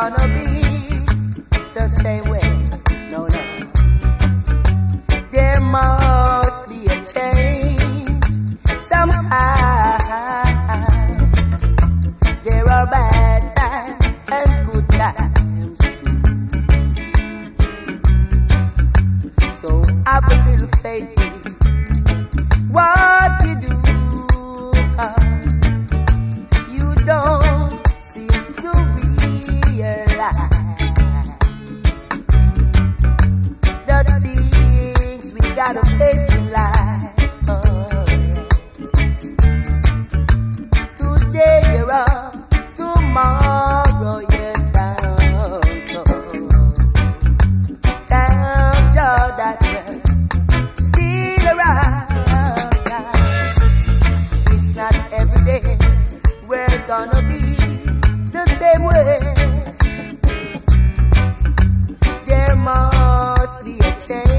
gonna be the same way. No, no. There must be a change somehow. There are bad times and good times too. So I have a little faith in what you do. You don't seem to realize the things we gotta face in life. Oh, yeah. Today you're up, tomorrow you're down. So down, Joe, that you're still around. We're gonna be the same way. There must be a change.